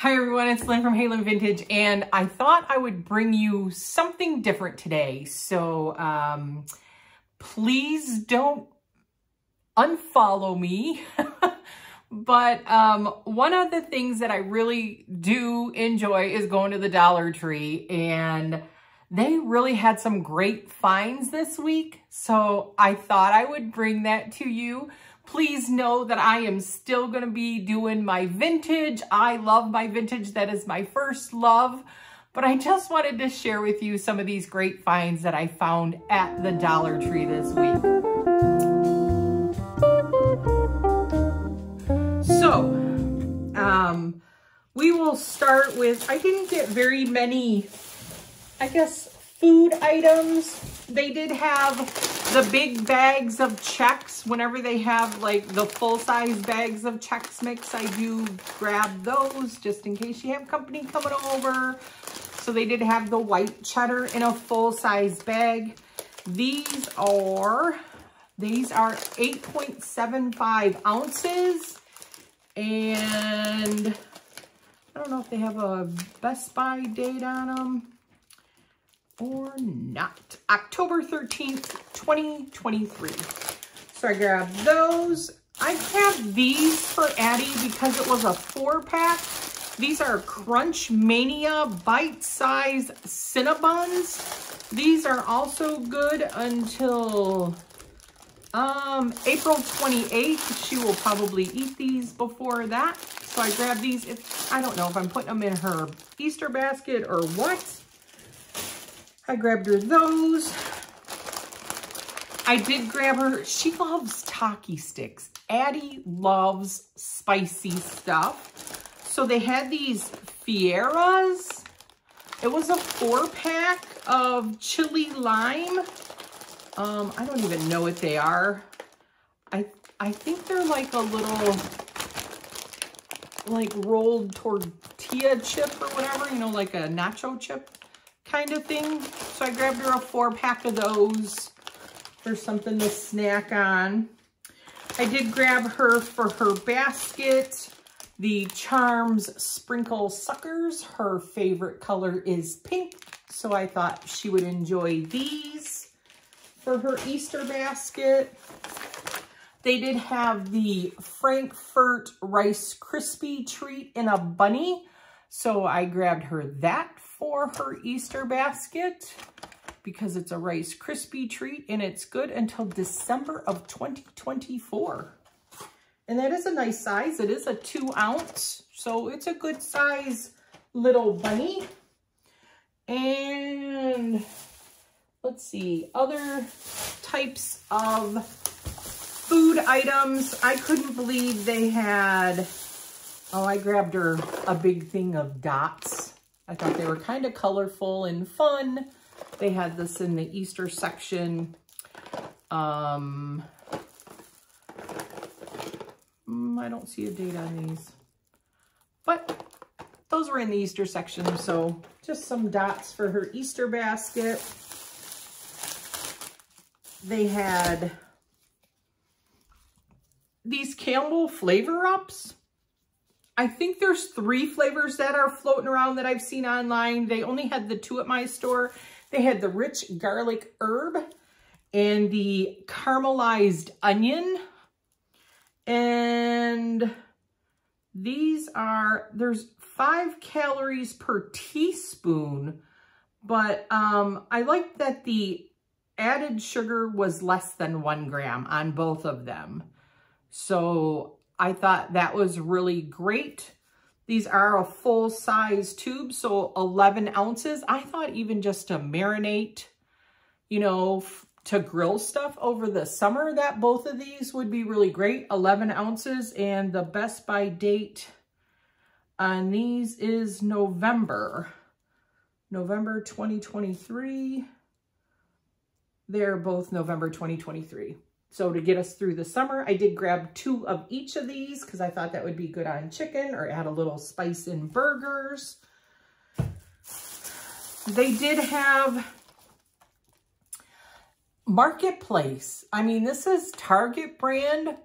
Hi everyone, it's Lynn from Halynn Vintage, and I thought I would bring you something different today. So please don't unfollow me. But one of the things that I really do enjoy is going to the Dollar Tree, and they really had some great finds this week. So I thought I would bring that to you. Please know that I am still going to be doing my vintage. I love my vintage. That is my first love. But I just wanted to share with you some of these great finds that I found at the Dollar Tree this week. So, we will start with, I didn't get very many, I guess, food items. They did have the big bags of Chex. Whenever they have like the full-size bags of Chex mix, I do grab those just in case you have company coming over. So they did have the white cheddar in a full-size bag. These are 8.75 ounces. And I don't know if they have a Best Buy date on them or not. October 13th, 2023. So I grabbed those. I grabbed these for Addie because it was a 4-pack. These are Crunch Mania Bite Size Cinnabons. These are also good until April 28th. She will probably eat these before that. So I grabbed these. I don't know if I'm putting them in her Easter basket or what. I grabbed her those. I did grab her. She loves Taki sticks. Addie loves spicy stuff. So they had these Fieras. It was a 4-pack of chili lime. I don't even know what they are. I think they're like a little, like rolled tortilla chip or whatever, you know, like a nacho chip kind of thing. So I grabbed her a 4-pack of those for something to snack on. I did grab her for her basket, the Charms Sprinkle Suckers. Her favorite color is pink, so I thought she would enjoy these for her Easter basket. They did have the Frankfurt Rice Krispie Treat in a bunny, so I grabbed her that for her Easter basket because it's a Rice Krispie treat and it's good until December of 2024. And that is a nice size. It is a 2-ounce, so it's a good size little bunny. And let's see, other types of food items. I couldn't believe they had, oh, I grabbed her a big thing of dots. I thought they were kind of colorful and fun. They had this in the Easter section. I don't see a date on these, but those were in the Easter section. So just some dots for her Easter basket. They had these Campbell flavor ups. I think there's 3 flavors that are floating around that I've seen online. They only had the 2 at my store. They had the rich garlic herb and the caramelized onion. And these are, there's 5 calories per teaspoon, but I like that the added sugar was less than 1 gram on both of them. So I thought that was really great. These are a full-size tube, so 11 ounces. I thought even just to marinate, you know, to grill stuff over the summer, that both of these would be really great. 11 ounces, and the Best Buy date on these is November 2023. They're both November 2023. So to get us through the summer, I did grab 2 of each of these because I thought that would be good on chicken or add a little spice in burgers. They did have Marketplace. I mean, this is Target brand.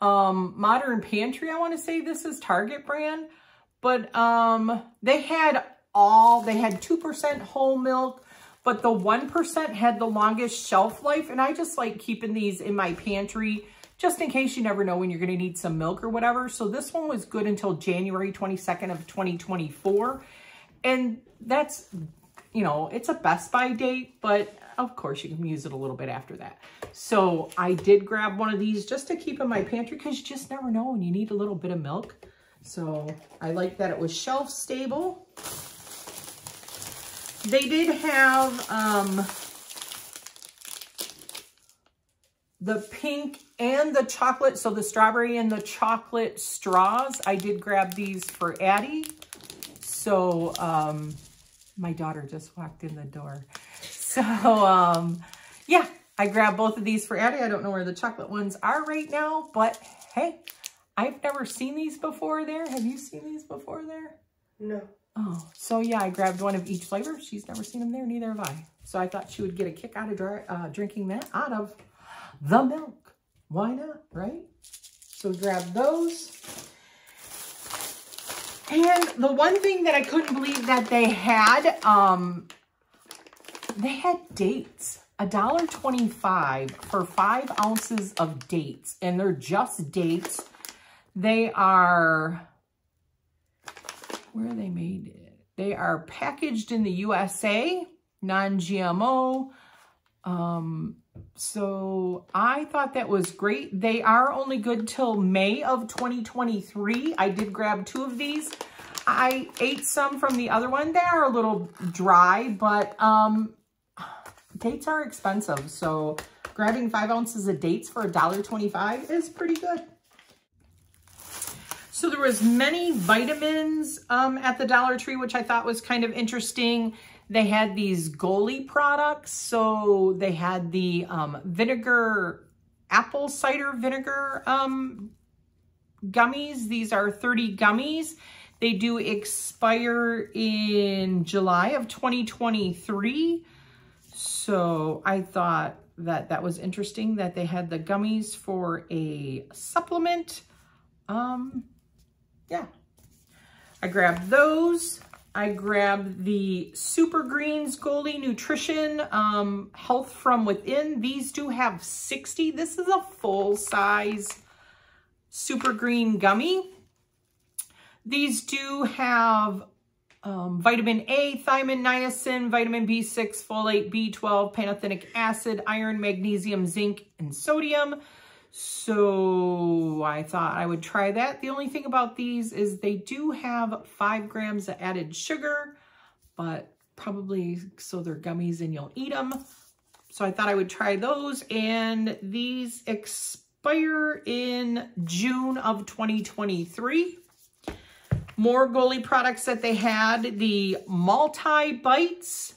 Modern Pantry, I want to say this is Target brand. but they had 2% whole milk, but the 1% had the longest shelf life. And I just like keeping these in my pantry just in case you never know when you're going to need some milk or whatever. So this one was good until January 22nd of 2024. And that's, you know, it's a Best Buy date, but of course you can use it a little bit after that. So I did grab one of these just to keep in my pantry because you just never know when you need a little bit of milk. So I like that it was shelf stable. They did have the pink and the chocolate, so the strawberry and the chocolate straws. I did grab these for Addie. So my daughter just walked in the door. So yeah, I grabbed both of these for Addie. I don't know where the chocolate ones are right now, but hey, I've never seen these before there. Have you seen these before there? No. Oh, so yeah, I grabbed one of each flavor. She's never seen them there, neither have I. So I thought she would get a kick out of drinking that out of the milk. Why not, right? So grab those. And the one thing that I couldn't believe that they had dates. $1.25 for 5 ounces of dates, and they're just dates. They are, where they made it, they are packaged in the USA, non-GMO. So I thought that was great. They are only good till May of 2023. I did grab two of these. I ate some from the other one. They are a little dry, but dates are expensive. So grabbing 5 ounces of dates for $1.25 is pretty good. So there was many vitamins at the Dollar Tree, which I thought was kind of interesting. They had these Goli products. So they had the vinegar, apple cider vinegar gummies. These are 30 gummies. They do expire in July of 2023. So I thought that that was interesting that they had the gummies for a supplement. Yeah, I grabbed those. I grabbed the Super Greens Goli Nutrition Health From Within. These do have 60. This is a full-size Super Green gummy. These do have vitamin A, thiamine, niacin, vitamin B6, folate, B12, pantothenic acid, iron, magnesium, zinc, and sodium. So I thought I would try that. The only thing about these is they do have 5 grams of added sugar, but probably so they're gummies and you'll eat them. So I thought I would try those. And these expire in June of 2023. More Goli products that they had, the Multi Bites.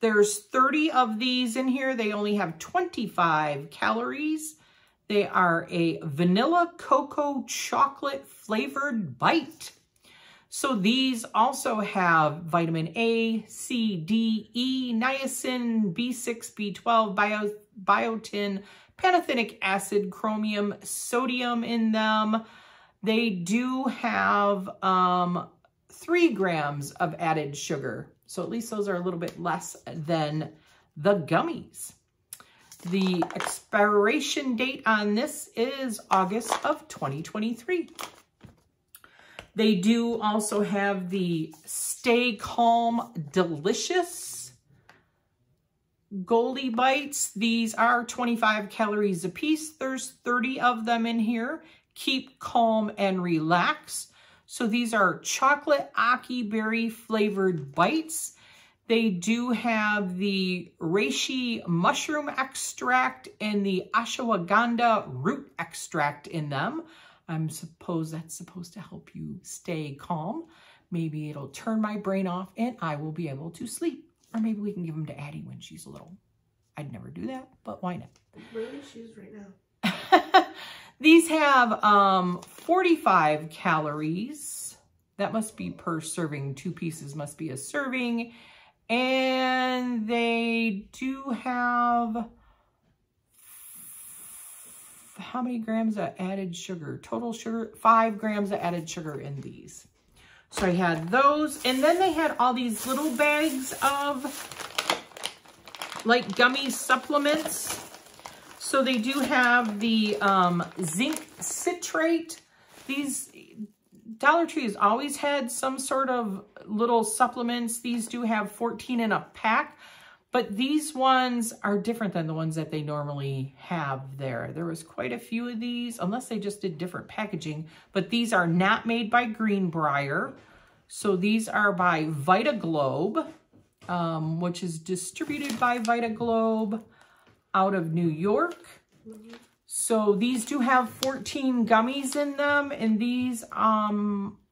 There's 30 of these in here. They only have 25 calories. They are a vanilla cocoa chocolate flavored bite. So these also have vitamin A, C, D, E, niacin, B6, B12, biotin, pantothenic acid, chromium, sodium in them. They do have 3 grams of added sugar. So at least those are a little bit less than the gummies. The expiration date on this is August of 2023. They do also have the Stay Calm Delicious Goli Bites. These are 25 calories a piece. There's 30 of them in here. Keep calm and relax. So these are chocolate aki berry flavored bites. They do have the reishi mushroom extract and the ashwagandha root extract in them. I suppose that's supposed to help you stay calm. Maybe it'll turn my brain off and I will be able to sleep. Or maybe we can give them to Addie when she's little. I'd never do that, but why not? Where is she right now? These have 45 calories. That must be per serving. 2 pieces must be a serving. And they do have, how many grams of added sugar? Total sugar, 5 grams of added sugar in these. So I had those, and then they had all these little bags of like gummy supplements. So they do have the zinc citrate. These Dollar Tree has always had some sort of little supplements. These do have 14 in a pack, but these ones are different than the ones that they normally have there. There was quite a few of these, unless they just did different packaging, but these are not made by Greenbrier. So these are by Vitaglobe, which is distributed by Vitaglobe out of New York. So these do have 14 gummies in them, and these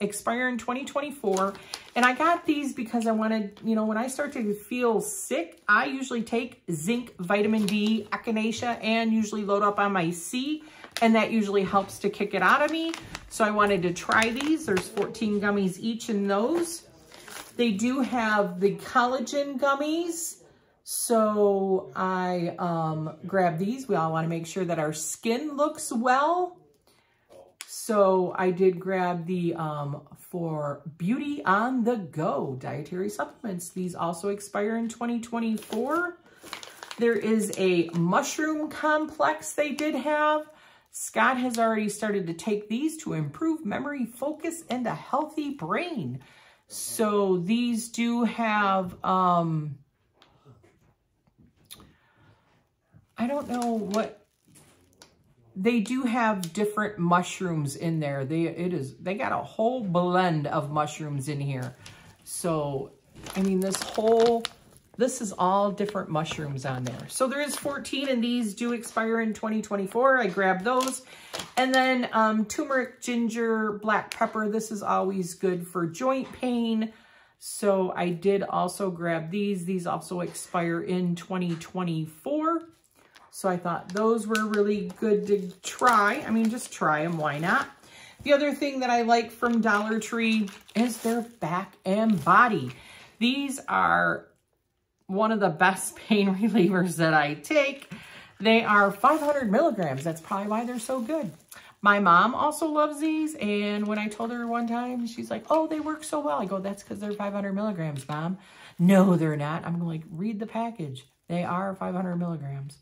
expire in 2024. And I got these because I wanted, you know, when I start to feel sick, I usually take zinc, vitamin D, echinacea, and usually load up on my C, and that usually helps to kick it out of me. So I wanted to try these. There's 14 gummies each in those. They do have the collagen gummies. So I grabbed these. We all want to make sure that our skin looks well. So I did grab the For Beauty on the Go dietary supplements. These also expire in 2024. There is a mushroom complex they did have. Scott has already started to take these to improve memory, focus, and a healthy brain. So these do have... I don't know what, they do have different mushrooms in there. They got a whole blend of mushrooms in here. So, I mean, this is all different mushrooms on there. So there is 14, and these do expire in 2024. I grabbed those. And then turmeric, ginger, black pepper. This is always good for joint pain. So I did also grab these. These also expire in 2024. So I thought those were really good to try. I mean, just try them, why not? The other thing that I like from Dollar Tree is their back and body. These are one of the best pain relievers that I take. They are 500 milligrams. That's probably why they're so good. My mom also loves these. And when I told her one time, she's like, oh, they work so well. I go, that's because they're 500 milligrams, Mom. No, they're not. I'm like, read the package. They are 500 milligrams.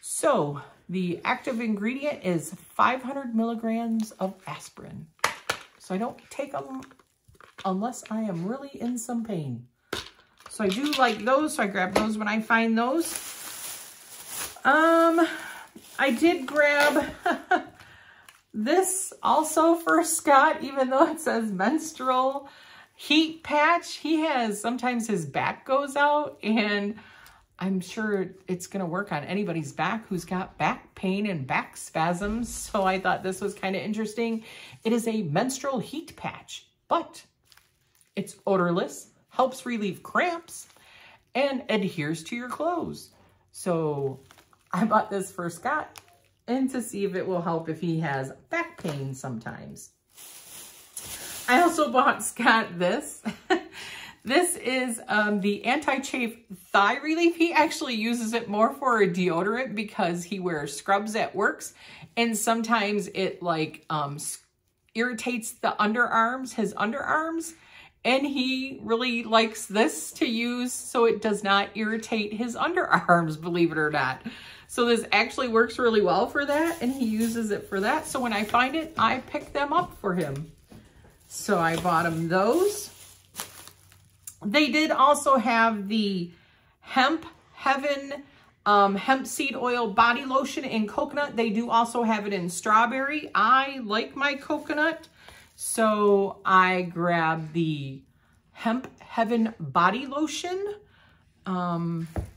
So the active ingredient is 500 milligrams of aspirin. So I don't take them unless I am really in some pain. So I do like those. So I grab those when I find those. I did grab this also for Scott, even though it says menstrual heat patch. He has, sometimes his back goes out, and I'm sure it's going to work on anybody's back who's got back pain and back spasms. So I thought this was kind of interesting. It is a menstrual heat patch, but it's odorless, helps relieve cramps, and adheres to your clothes. So I bought this for Scott and to see if it will help if he has back pain sometimes. I also bought Scott this. This is the anti-chafe thigh relief. He actually uses it more for a deodorant because he wears scrubs at works, and sometimes it like irritates the underarms, his underarms, and he really likes this to use so it does not irritate his underarms, believe it or not. So this actually works really well for that, and he uses it for that. So when I find it, I pick them up for him. So I bought him those. They did also have the Hemp Heaven hemp seed oil body lotion in coconut. They do also have it in strawberry. I like my coconut, so I grabbed the Hemp Heaven body lotion.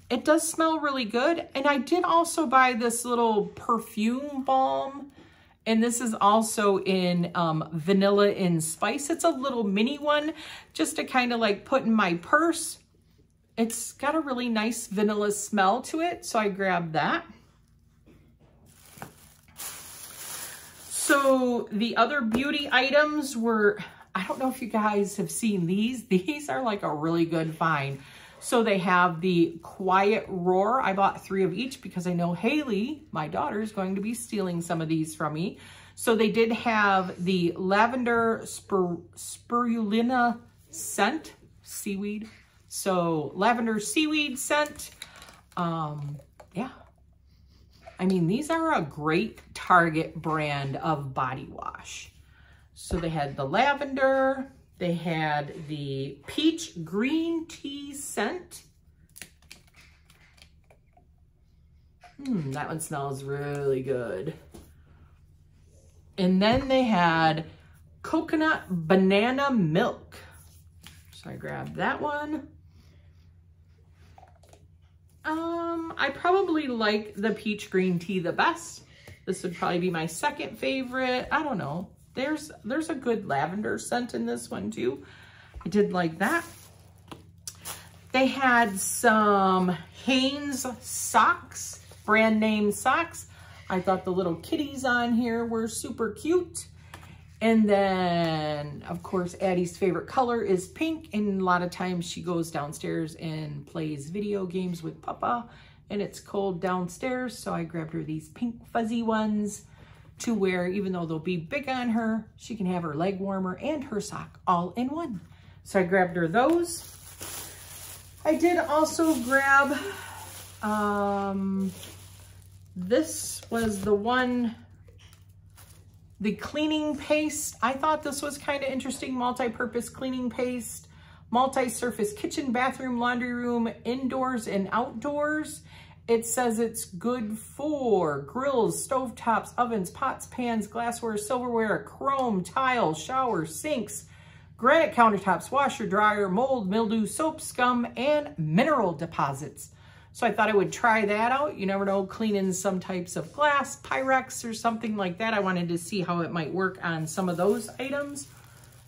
It does smell really good. And I did also buy this little perfume balm. And this is also in vanilla and spice. It's a little mini one just to kind of like put in my purse. It's got a really nice vanilla smell to it. So I grabbed that. So the other beauty items were, I don't know if you guys have seen these. These are like a really good find. So they have the Quiet Roar. I bought 3 of each because I know Haley, my daughter, is going to be stealing some of these from me. So they did have the lavender spirulina scent, seaweed. So lavender seaweed scent. Yeah. I mean, these are a great Target brand of body wash. So they had the lavender. They had the peach green tea scent. That one smells really good. And then they had coconut banana milk. So I grabbed that one. I probably like the peach green tea the best. This would probably be my second favorite. I don't know. There's a good lavender scent in this one too. I did like that. They had some Hanes socks, brand name socks. I thought the little kitties on here were super cute. And then, of course, Addie's favorite color is pink. And a lot of times she goes downstairs and plays video games with Papa. And it's cold downstairs. So I grabbed her these pink fuzzy ones to wear. Even though they'll be big on her, she can have her leg warmer and her sock all in one. So I grabbed her those. I did also grab... this was the one... The cleaning paste, I thought this was kind of interesting. Multi-purpose cleaning paste, multi-surface kitchen, bathroom, laundry room, indoors and outdoors. It says it's good for grills, stovetops, ovens, pots, pans, glassware, silverware, chrome, tile, shower, sinks, granite countertops, washer, dryer, mold, mildew, soap, scum, and mineral deposits. So I thought I would try that out. You never know, cleaning some types of glass, Pyrex or something like that. I wanted to see how it might work on some of those items.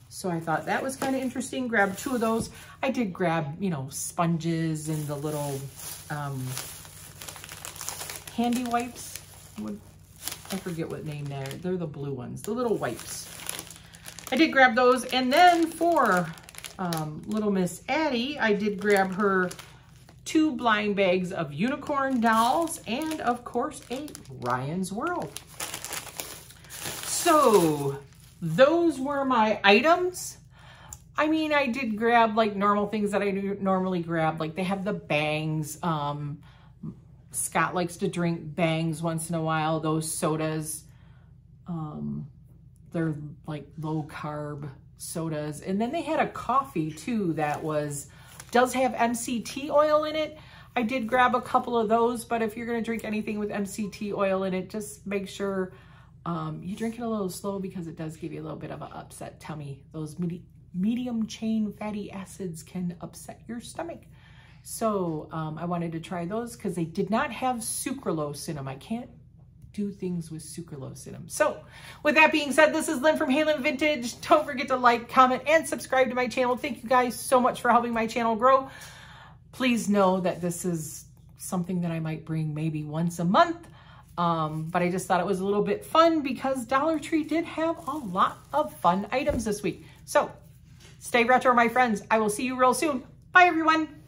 So I thought that was kind of interesting. Grabbed two of those. I did grab, you know, sponges and the little handy wipes. I forget what name they're the blue ones, the little wipes. I did grab those. And then for little Miss Addie, I did grab her two blind bags of unicorn dolls, and of course a Ryan's World. So those were my items. I mean, I did grab like normal things that I do normally grab. Like they have the Bangs. Scott likes to drink Bangs once in a while, those sodas. They're like low carb sodas. And then they had a coffee too that does have MCT oil in it. I did grab a couple of those, but if you're gonna drink anything with MCT oil in it, just make sure you drink it a little slow, because it does give you a little bit of an upset tummy. Those medium chain fatty acids can upset your stomach. So I wanted to try those because they did not have sucralose in them. I can't do things with sucralose in them. So with that being said, this is Lynn from Halynn Vintage. Don't forget to like, comment, and subscribe to my channel. Thank you guys so much for helping my channel grow. Please know that this is something that I might bring maybe once a month, but I just thought it was a little bit fun because Dollar Tree did have a lot of fun items this week. So stay retro, my friends. I will see you real soon. Bye, everyone.